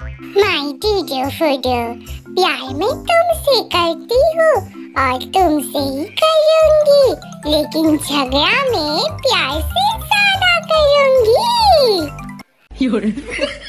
My dear fodder, प्यार मैं तुमसे करती हूँ और तुमसे ही करूँगी, लेकिन झगड़ा मैं प्यार से ज्यादा करूँगी।